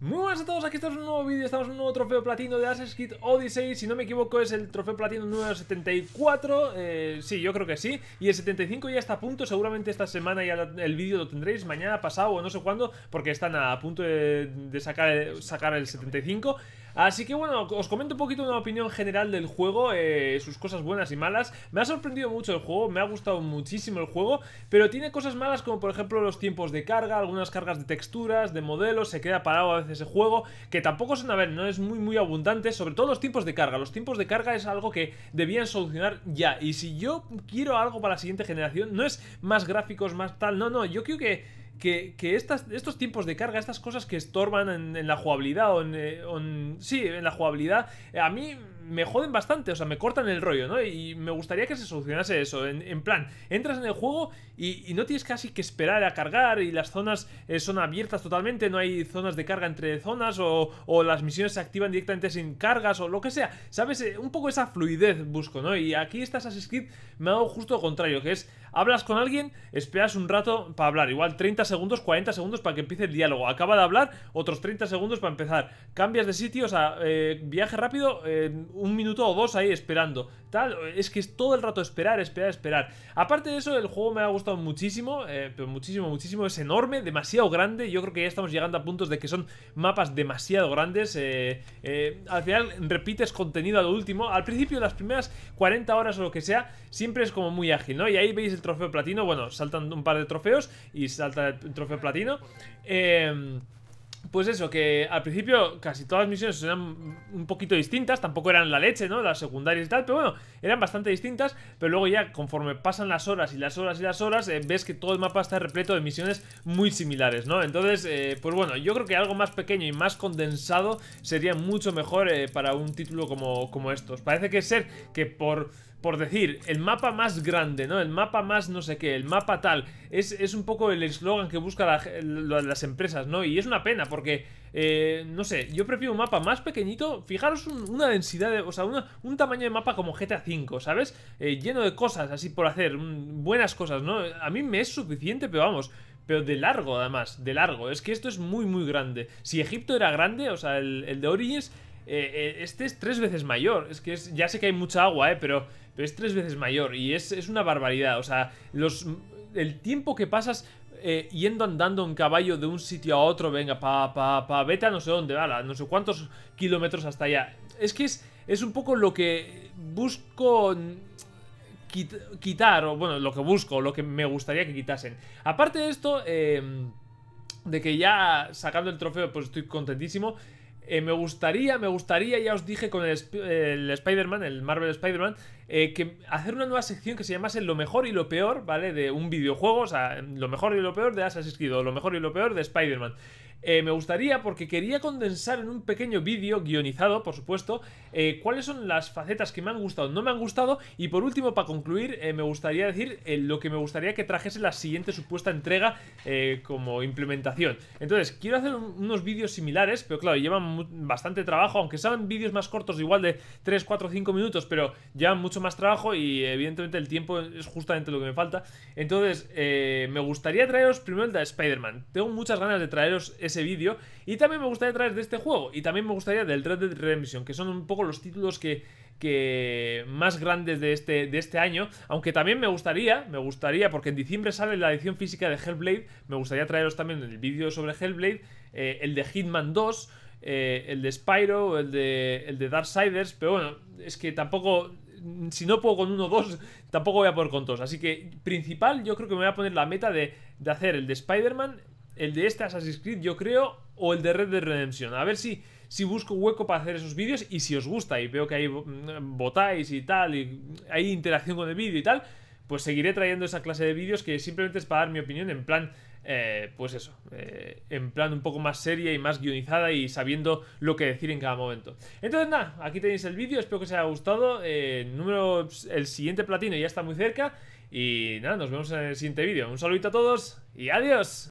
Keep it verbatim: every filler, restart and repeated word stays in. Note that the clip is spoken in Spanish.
Muy buenas a todos, aquí estamos en un nuevo vídeo, estamos en un nuevo trofeo platino de Assassin's Creed Odyssey. Si no me equivoco es el trofeo platino número setenta y cuatro, eh, sí, yo creo que sí. Y el setenta y cinco ya está a punto, seguramente esta semana ya el vídeo lo tendréis, mañana, pasado o no sé cuándo, porque están a punto de, de sacar, sacar el setenta y cinco. Así que bueno, os comento un poquito una opinión general del juego, eh, sus cosas buenas y malas. Me ha sorprendido mucho el juego, me ha gustado muchísimo el juego, pero tiene cosas malas como por ejemplo los tiempos de carga, algunas cargas de texturas, de modelos, se queda parado a veces ese juego, que tampoco son, a ver, no es muy muy abundante, sobre todo los tiempos de carga. Los tiempos de carga es algo que debían solucionar ya, y si yo quiero algo para la siguiente generación, no es más gráficos, más tal, no, no, yo creo que que, que estas, estos tiempos de carga, estas cosas que estorban en, en la jugabilidad o en, eh, en, sí, en la jugabilidad, a mí me joden bastante, o sea, me cortan el rollo, ¿no? Y me gustaría que se solucionase eso, en, en plan, entras en el juego y, y no tienes casi que esperar a cargar, y las zonas eh, son abiertas totalmente, no hay zonas de carga entre zonas, o, o las misiones se activan directamente sin cargas, o lo que sea, ¿sabes? Eh, un poco esa fluidez busco, ¿no? Y aquí esta Assassin's Creed me ha dado justo lo contrario, que es, hablas con alguien, esperas un rato para hablar, igual treinta segundos, cuarenta segundos para que empiece el diálogo, acaba de hablar, otros treinta segundos para empezar, cambias de sitio, o sea, eh, viaje rápido, eh, un minuto o dos ahí esperando, tal, es que es todo el rato esperar, esperar, esperar. Aparte de eso, el juego me ha gustado muchísimo, eh, pero muchísimo, muchísimo, es enorme, demasiado grande, yo creo que ya estamos llegando a puntos de que son mapas demasiado grandes, eh, eh, al final repites contenido a lo último, al principio las primeras cuarenta horas o lo que sea, siempre es como muy ágil, ¿no? Y ahí veis el trofeo platino, bueno, saltan un par de trofeos y salta el trofeo platino, eh... Pues eso, que al principio casi todas las misiones eran un poquito distintas, tampoco eran la leche, ¿no? Las secundarias y tal, pero bueno, eran bastante distintas, pero luego ya conforme pasan las horas y las horas y las horas, eh, ves que todo el mapa está repleto de misiones muy similares, ¿no? Entonces, eh, pues bueno, yo creo que algo más pequeño y más condensado sería mucho mejor eh, para un título como, como estos. Parece que ser que por... Por decir, el mapa más grande, ¿no? El mapa más no sé qué, el mapa tal. Es, es un poco el eslogan que buscan la, la, las empresas, ¿no? Y es una pena porque, eh, no sé, yo prefiero un mapa más pequeñito. Fijaros un, una densidad, de, o sea, una, un tamaño de mapa como G T A cinco, ¿sabes? Eh, lleno de cosas así por hacer, un, buenas cosas, ¿no? A mí me es suficiente, pero vamos... Pero de largo, además, de largo. Es que esto es muy, muy grande. Si Egipto era grande, o sea, el, el de Origins... Este es tres veces mayor. Es que es, ya sé que hay mucha agua, eh, pero, pero es tres veces mayor. Y es, es una barbaridad. O sea, los, el tiempo que pasas eh, yendo andando en caballo de un sitio a otro. Venga, pa, pa, pa, vete a no sé dónde, ala, no sé cuántos kilómetros hasta allá. Es que es, es un poco lo que busco... Quitar, o bueno, lo que busco, lo que me gustaría que quitasen. Aparte de esto, eh, de que ya sacando el trofeo, pues estoy contentísimo. Eh, me gustaría, me gustaría, ya os dije con el, el Spider-Man, el Marvel Spider-Man, eh, que hacer una nueva sección que se llamase lo mejor y lo peor, ¿vale? De un videojuego, o sea, lo mejor y lo peor de Assassin's Creed, o lo mejor y lo peor de Spider-Man. Eh, me gustaría, porque quería condensar en un pequeño vídeo, guionizado, por supuesto, eh, cuáles son las facetas que me han gustado, no me han gustado, y por último, para concluir, eh, me gustaría decir eh, lo que me gustaría que trajese la siguiente supuesta entrega eh, como implementación. Entonces, quiero hacer un, unos vídeos similares, pero claro, llevan bastante trabajo, aunque sean vídeos más cortos, igual de tres, cuatro, cinco minutos, pero llevan mucho más trabajo y evidentemente el tiempo es justamente lo que me falta. Entonces, eh, me gustaría traeros primero el de Spider-Man, tengo muchas ganas de traeros ese vídeo, y también me gustaría traer de este juego, y también me gustaría del Red Dead Redemption, que son un poco los títulos que, que más grandes de este, de este año, aunque también me gustaría, me gustaría, porque en diciembre sale la edición física de Hellblade, me gustaría traeros también el vídeo sobre Hellblade, eh, el de Hitman dos, eh, el de Spyro, el de, el de Darksiders, pero bueno, es que tampoco... Si no puedo con uno o dos, tampoco voy a poder con dos, así que principal yo creo que me voy a poner la meta de, de hacer el de Spider-Man, el de este Assassin's Creed, yo creo, o el de Red Dead Redemption. A ver si, si busco hueco para hacer esos vídeos y si os gusta y veo que ahí votáis y tal, y hay interacción con el vídeo y tal, pues seguiré trayendo esa clase de vídeos que simplemente es para dar mi opinión en plan, eh, pues eso, eh, en plan un poco más seria y más guionizada y sabiendo lo que decir en cada momento. Entonces nada, aquí tenéis el vídeo, espero que os haya gustado, eh, número, el siguiente platino ya está muy cerca y nada, nos vemos en el siguiente vídeo. Un saludito a todos y adiós.